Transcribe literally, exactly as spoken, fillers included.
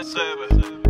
Save it.